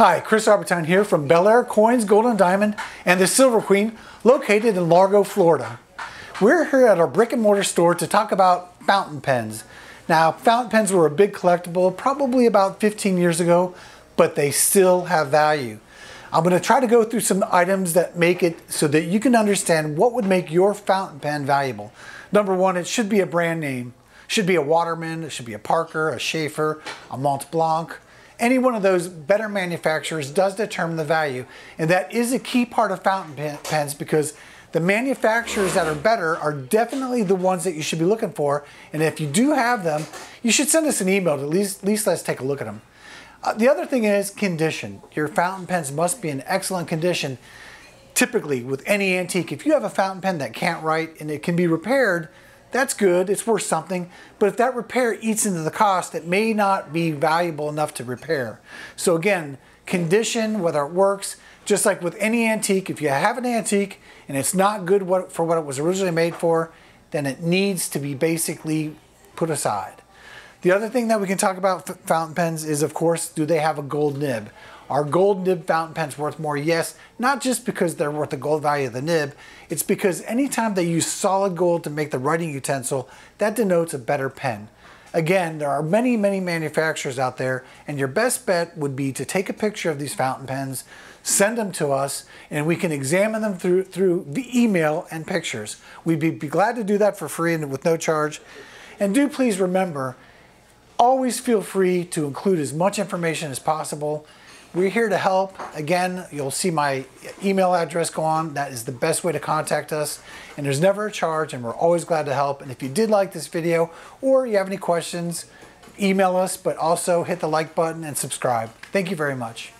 Hi, Chris Arbutine here from Belleair Coins, Golden Diamond, and The Silver Queen, located in Largo, Florida. We're here at our brick and mortar store to talk about fountain pens. Now, fountain pens were a big collectible probably about 15 years ago, but they still have value. I'm going to try to go through some items that make it so that you can understand what would make your fountain pen valuable. Number one, it should be a brand name. It should be a Waterman, it should be a Parker, a Sheaffer, a Mont Blanc. Any one of those better manufacturers does determine the value, and that is a key part of fountain pens because the manufacturers that are better are definitely the ones that you should be looking for, and if you do have them, you should send us an email to at least let's take a look at them. The other thing is condition. Your fountain pens must be in excellent condition. Typically with any antique, if you have a fountain pen that can't write and it can be repaired, that's good, it's worth something, but if that repair eats into the cost, it may not be valuable enough to repair. So again, condition, whether it works, just like with any antique, if you have an antique and it's not good for what it was originally made for, then it needs to be basically put aside. The other thing that we can talk about fountain pens is, of course, do they have a gold nib? Are gold nib fountain pens worth more? Yes, not just because they're worth the gold value of the nib, it's because anytime they use solid gold to make the writing utensil, that denotes a better pen. Again, there are many, many manufacturers out there, and your best bet would be to take a picture of these fountain pens, send them to us, and we can examine them through the email and pictures. We'd be glad to do that for free and with no charge. And do please remember, always feel free to include as much information as possible. We're here to help. Again, you'll see my email address go on. That is the best way to contact us. And there's never a charge, and we're always glad to help. And if you did like this video or you have any questions, email us, but also hit the like button and subscribe. Thank you very much.